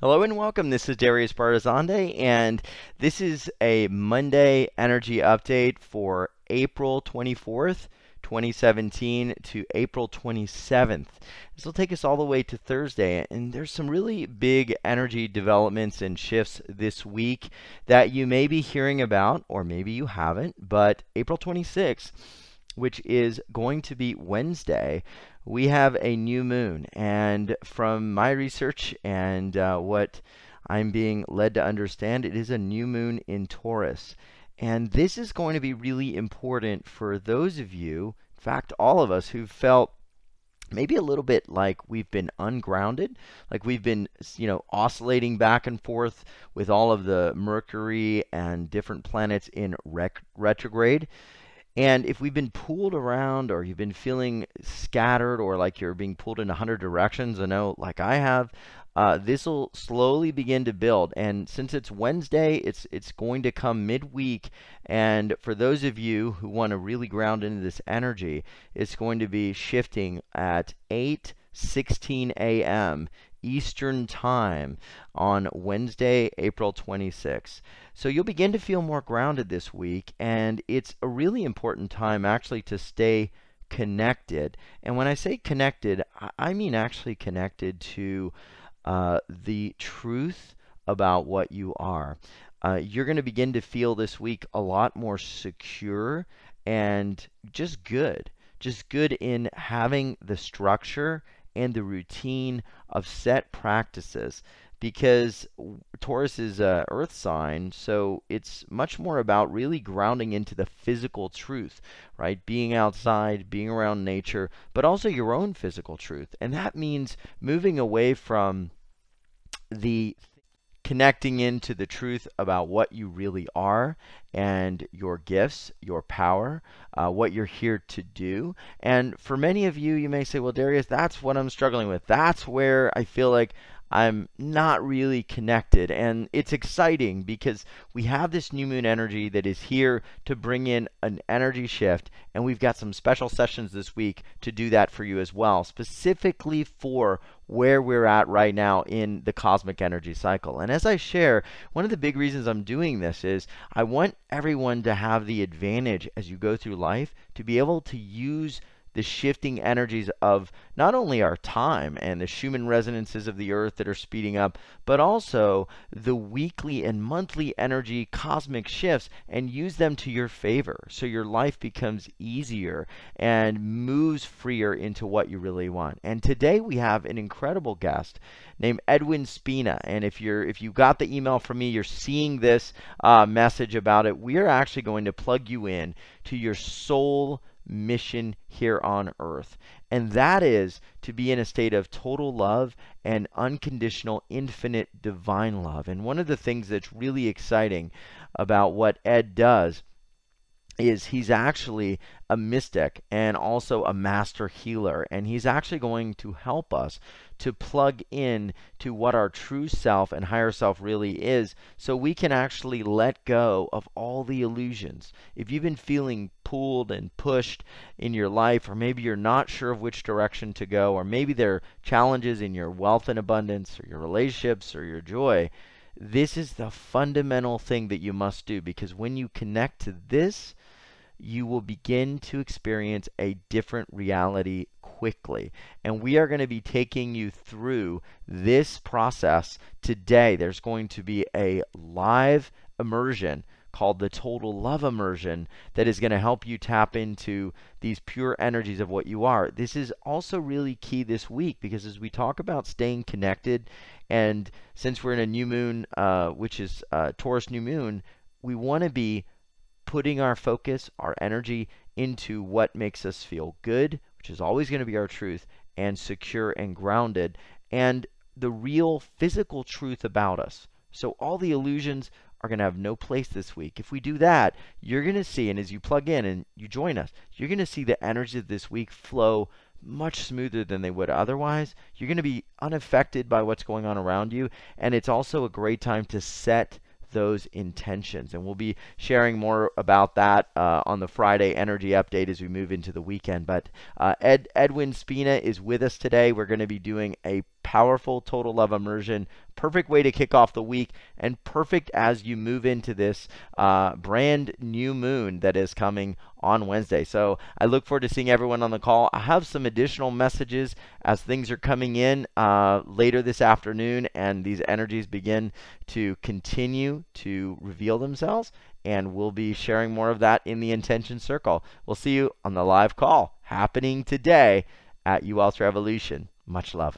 Hello and welcome. This is Darius Barazandeh, and this is a Monday energy update for April 24th, 2017 to April 27th. This will take us all the way to Thursday, and there's some really big energy developments and shifts this week that you may be hearing about, or maybe you haven't, but April 26th, which is going to be Wednesday, we have a new moon. And from my research and what I'm being led to understand, it is a new moon in Taurus. And this is going to be really important for those of you, in fact, all of us, who've felt maybe a little bit like we've been ungrounded, like we've been, oscillating back and forth with all of the Mercury and different planets in retrograde. And if we've been pulled around, or you've been feeling scattered, or like you're being pulled in 100 directions, I know like I have, this will slowly begin to build. And since it's Wednesday, it's going to come midweek. And for those of you who want to really ground into this energy, it's going to be shifting at 8:16 a.m. Eastern Time on Wednesday, April 26th. So you'll begin to feel more grounded this week, and it's a really important time actually to stay connected. And when I say connected, I mean actually connected to the truth about what you are. You're going to begin to feel this week a lot more secure and just good in having the structure and the routine of set practices, because Taurus is an earth sign, so it's much more about really grounding into the physical truth, right? Being outside, being around nature, but also your own physical truth. And that means moving away from the connecting into the truth about what you really are and your gifts, your power, what you're here to do. And for many of you, you may say, well, Darius, that's what I'm struggling with. That's where I feel like I'm not really connected. And it's exciting because we have this new moon energy that is here to bring in an energy shift. And we've got some special sessions this week to do that for you as well, specifically for where we're at right now in the cosmic energy cycle. And as I share, one of the big reasons I'm doing this is I want everyone to have the advantage as you go through life to be able to use the shifting energies of not only our time and the Schumann resonances of the earth that are speeding up, but also the weekly and monthly energy cosmic shifts, and use them to your favor so your life becomes easier and moves freer into what you really want. And today we have an incredible guest named Edwin Spina. And if you got the email from me, you're seeing this message about it. We're actually going to plug you in to your soul mission here on earth, and that is to be in a state of total love and unconditional, infinite, divine love. And one of the things that's really exciting about what Ed does is he's actually a mystic and also a master healer, and he's actually going to help us to plug in to what our true self and higher self really is, so we can actually let go of all the illusions. If you've been feeling pulled and pushed in your life, or maybe you're not sure of which direction to go, or maybe there are challenges in your wealth and abundance, or your relationships, or your joy, this is the fundamental thing that you must do, because when you connect to this, you will begin to experience a different reality quickly. And we are going to be taking you through this process today. There's going to be a live immersion called the Total Love Immersion that is going to help you tap into these pure energies of what you are. This is also really key this week, because as we talk about staying connected, and since we're in a new moon, which is Taurus new moon, we want to be putting our focus, our energy, into what makes us feel good, which is always going to be our truth, and secure and grounded, and the real physical truth about us. So all the illusions are going to have no place this week. If we do that, you're going to see, and as you plug in and you join us, you're going to see the energy of this week flow much smoother than they would otherwise. You're going to be unaffected by what's going on around you, and it's also a great time to set those intentions. And we'll be sharing more about that on the Friday energy update as we move into the weekend. But Edwin Spina is with us today. We're going to be doing a powerful Total Love Immersion. Perfect way to kick off the week, and perfect as you move into this brand new moon that is coming on Wednesday. So I look forward to seeing everyone on the call. I have some additional messages as things are coming in later this afternoon, and these energies begin to continue to reveal themselves, and we'll be sharing more of that in the intention circle. We'll see you on the live call happening today at You Wealth Revolution. Much love.